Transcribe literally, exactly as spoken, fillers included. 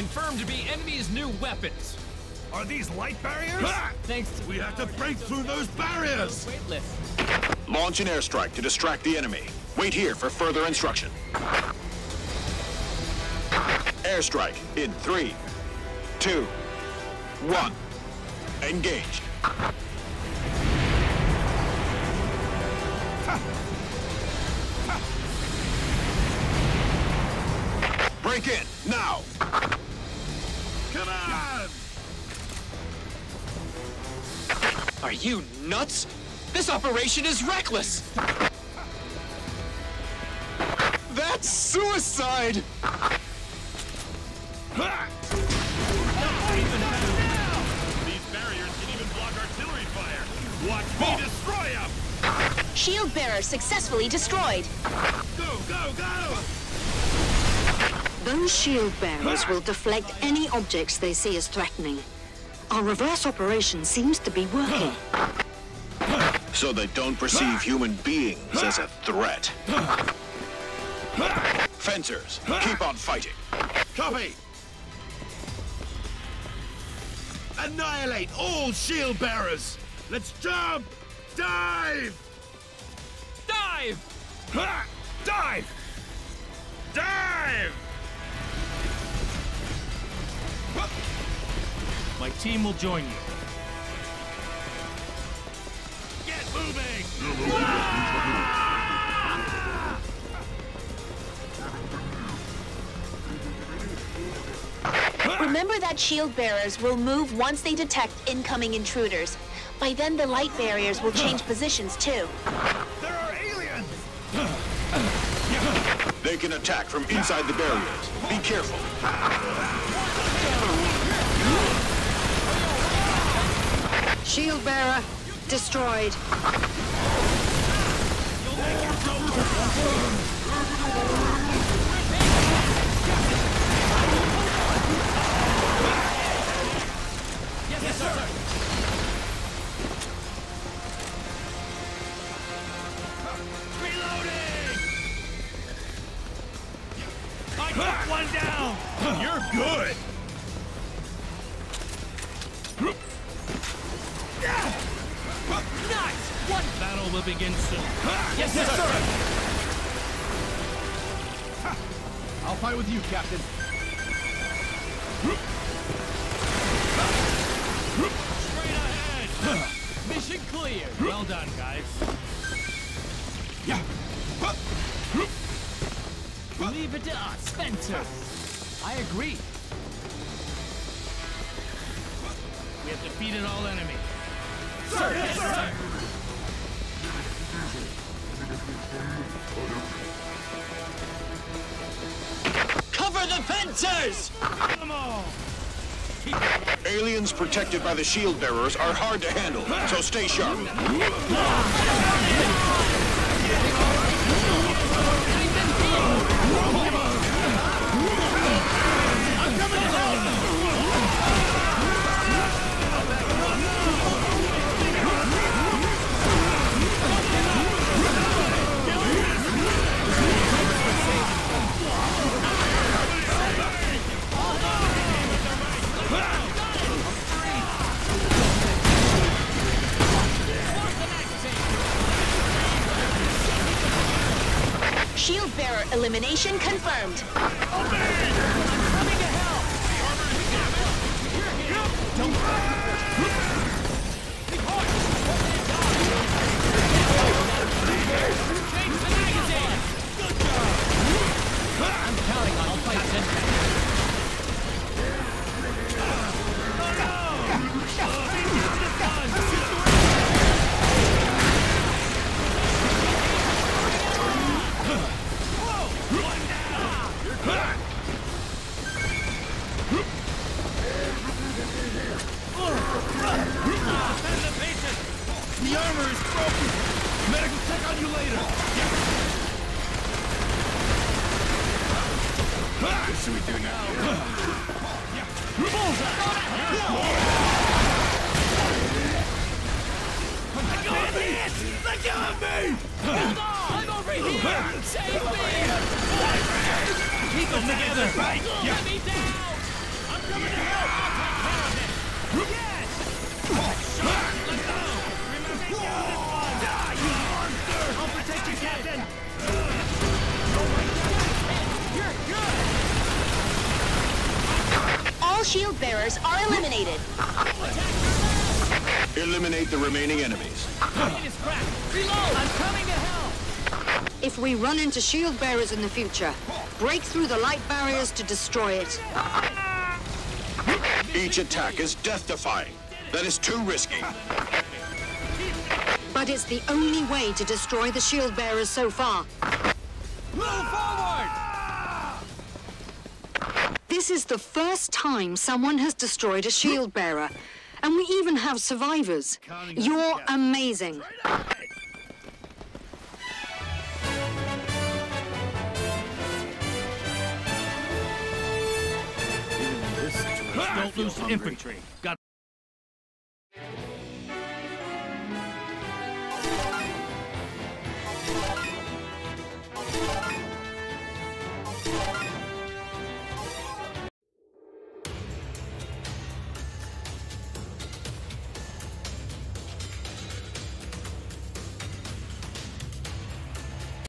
confirmed to be enemy's new weapons. Are these light barriers? Ah! Thanks to we have to break through those barriers! Launch an airstrike to distract the enemy. Wait here for further instruction. Airstrike in three, two, one. Engaged. Break in, now! Come on! Are you nuts? This operation is reckless! That's suicide! These barriers can even block artillery fire! Watch me destroy them! Shield bearer successfully destroyed! Go, go, go! Those shield bearers will deflect any objects they see as threatening. Our reverse operation seems to be working. So they don't perceive human beings as a threat. Fencers, keep on fighting. Copy! Annihilate all shield bearers! Let's jump! Dive! Dive! Dive! Dive! My team will join you. Get moving! Ah! Remember that shield bearers will move once they detect incoming intruders. By then, the light barriers will change positions too. There are aliens! They can attack from inside the barriers. Be careful. Shield bearer destroyed. Yes, sir. Reloading. I got one down. You're good. Battle will begin soon. Yes, yes sir. sir! I'll fight with you, Captain. Straight ahead! Mission clear! Well done, guys. Yeah. Leave it to us, Spencer. I agree. We have defeated all enemies. Sir, yes, sir! Yes, sir. Cover the fencers! Aliens protected by the shield bearers are hard to handle, so stay sharp. I'm coming down! Shield bearer elimination confirmed. Obey! I'm coming to help! Don't change the magazine! Good job! I'm counting on I'll fight this. Oh no! The armor is broken! Medical check on you later! Yeah. What should we do now? Yeah. Bullseye! Let go of me! Let go of me! Hold on! I'm over here! Save me! Keep them together! Let me down! shield bearers are eliminated. Eliminate the remaining enemies. Reload! I'm coming to help! If we run into shield bearers in the future, break through the light barriers to destroy it. Each attack is death-defying. That is too risky. But it's the only way to destroy the shield bearers so far. Move forward! This is the first time someone has destroyed a shield bearer. And we even have survivors. You're amazing. Don't lose to infantry. Got